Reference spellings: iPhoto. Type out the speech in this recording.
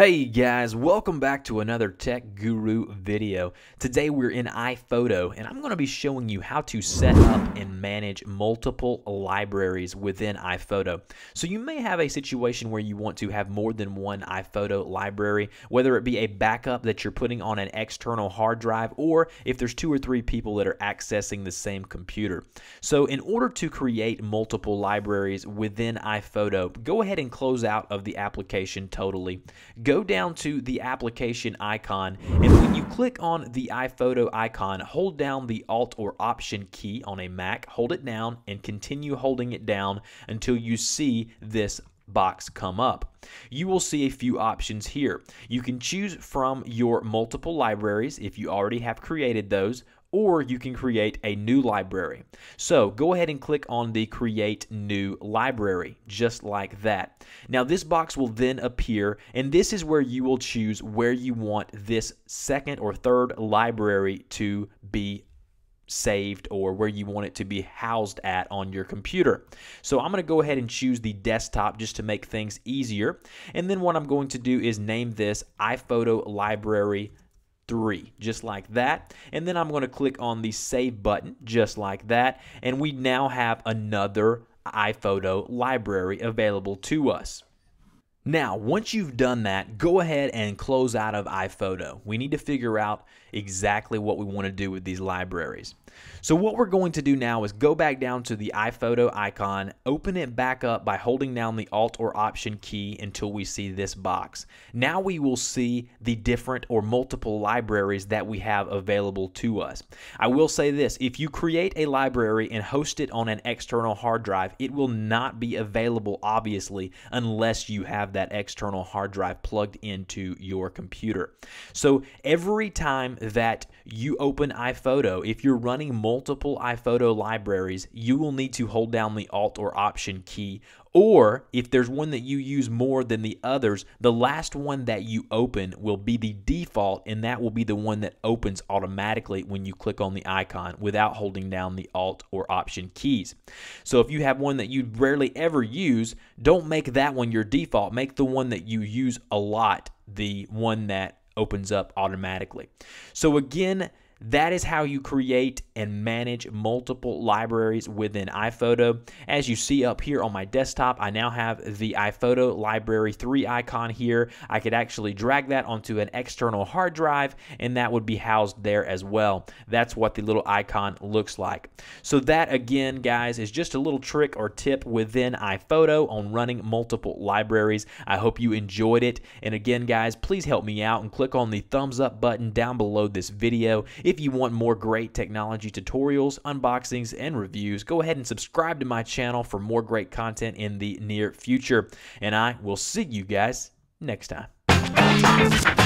Hey guys, welcome back to another Tech Guru video. Today we're in iPhoto and I'm going to be showing you how to set up and manage multiple libraries within iPhoto. So you may have a situation where you want to have more than one iPhoto library, whether it be a backup that you're putting on an external hard drive or if there's two or three people that are accessing the same computer. So in order to create multiple libraries within iPhoto, go ahead and close out of the application totally. Go down to the application icon, and when you click on the iPhoto icon, hold down the Alt or Option key on a Mac, hold it down, and continue holding it down until you see this box come up. You will see a few options here. You can choose from your multiple libraries if you already have created those, or you can create a new library. So go ahead and click on the Create New Library, just like that. Now this box will then appear, and this is where you will choose where you want this second or third library to be saved or where you want it to be housed at on your computer. So I'm going to go ahead and choose the desktop just to make things easier. And then what I'm going to do is name this iPhoto Library 3, just like that, and then I'm going to click on the Save button, just like that, and we now have another iPhoto library available to us. Now, once you've done that, go ahead and close out of iPhoto. We need to figure out exactly what we want to do with these libraries. So what we're going to do now is go back down to the iPhoto icon, open it back up by holding down the Alt or Option key until we see this box. Now we will see the different or multiple libraries that we have available to us. I will say this, if you create a library and host it on an external hard drive, it will not be available, obviously, unless you have that external hard drive plugged into your computer. So every time that you open iPhoto, if you're running multiple iPhoto libraries, you will need to hold down the Alt or Option key, or if there's one that you use more than the others, the last one that you open will be the default, and that will be the one that opens automatically when you click on the icon without holding down the Alt or Option keys. So if you have one that you rarely ever use, don't make that one your default. Make the one that you use a lot the one that opens up automatically. So again, that is how you create and manage multiple libraries within iPhoto. As you see up here on my desktop, I now have the iPhoto Library 3 icon here. I could actually drag that onto an external hard drive, and that would be housed there as well. That's what the little icon looks like. So that, again, guys, is just a little trick or tip within iPhoto on running multiple libraries. I hope you enjoyed it. And again, guys, please help me out and click on the thumbs up button down below this video. If you want more great technology tutorials, unboxings, and reviews, go ahead and subscribe to my channel for more great content in the near future. And I will see you guys next time.